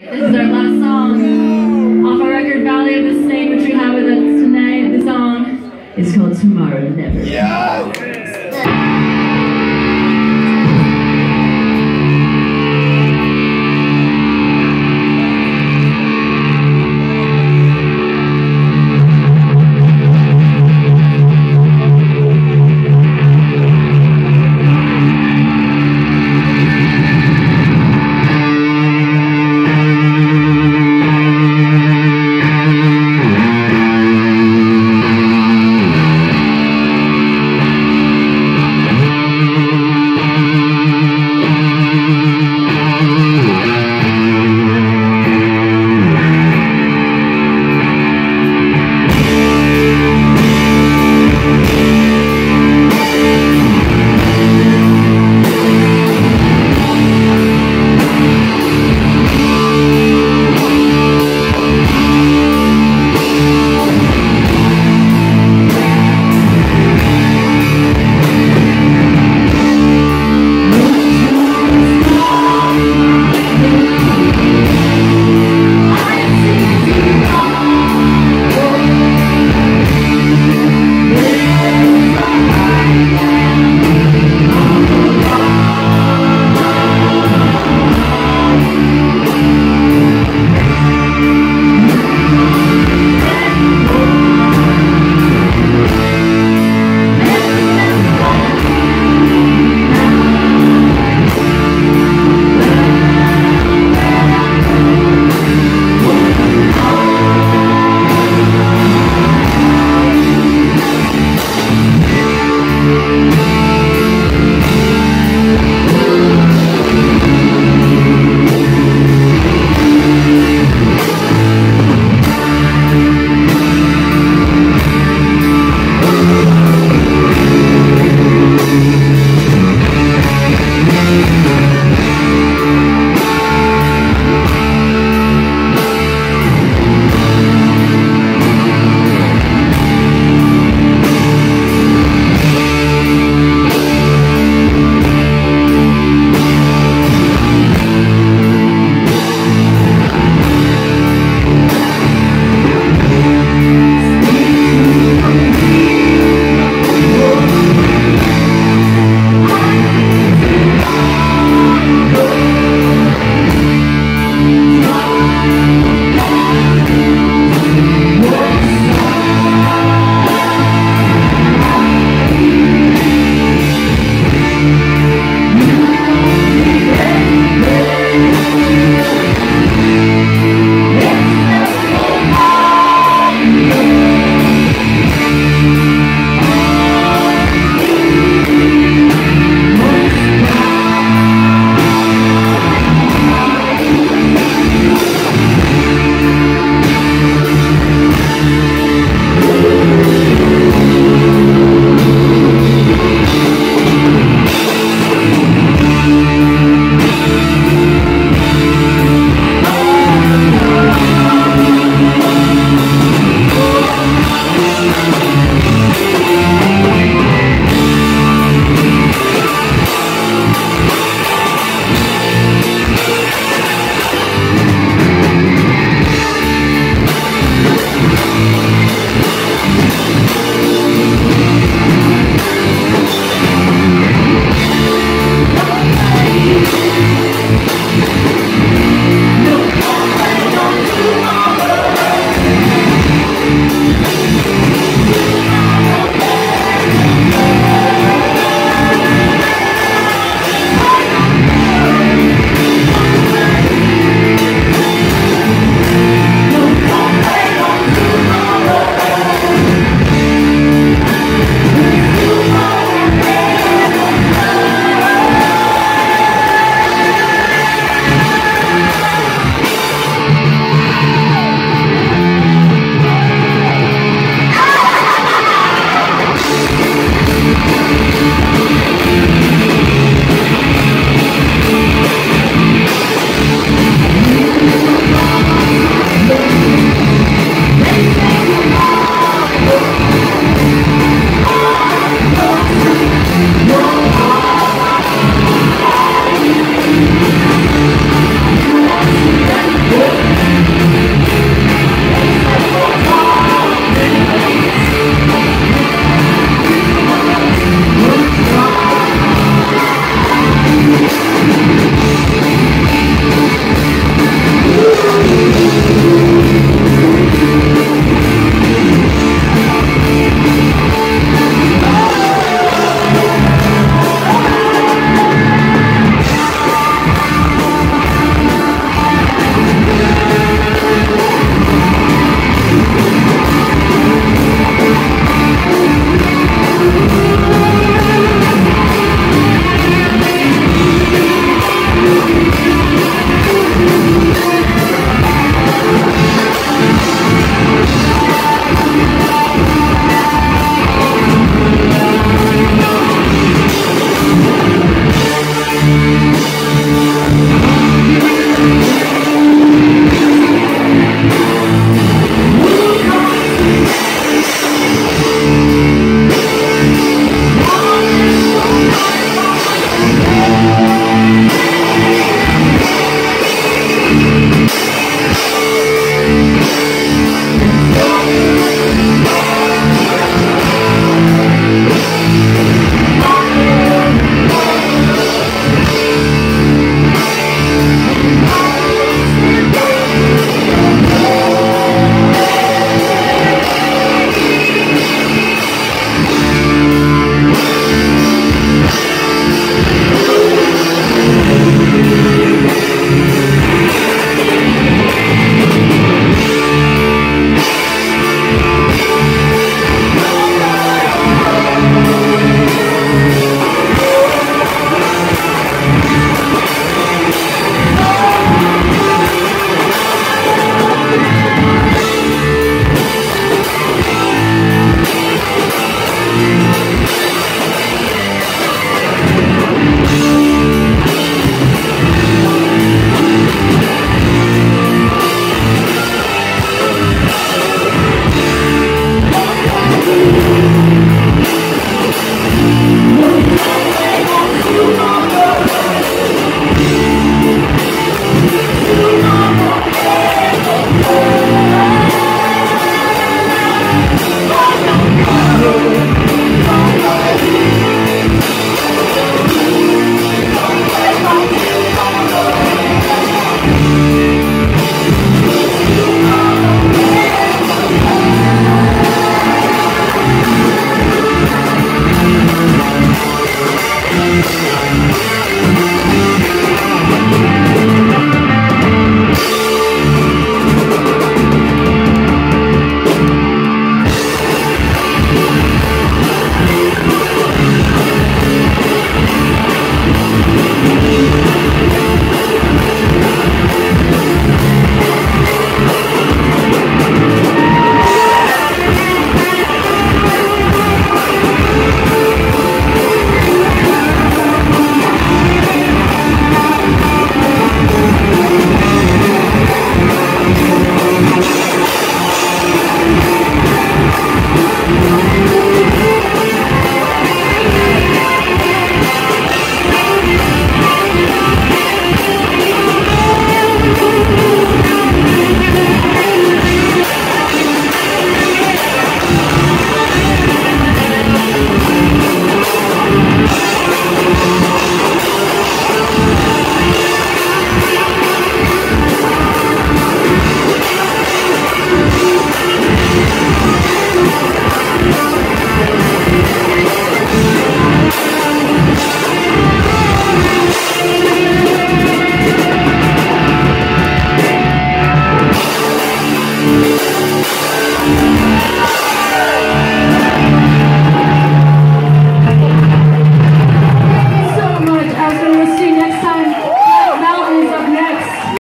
This is our last song off our record Valley of the Snake, which we have with us tonight. The song is called Tomorrow Never. Yeah.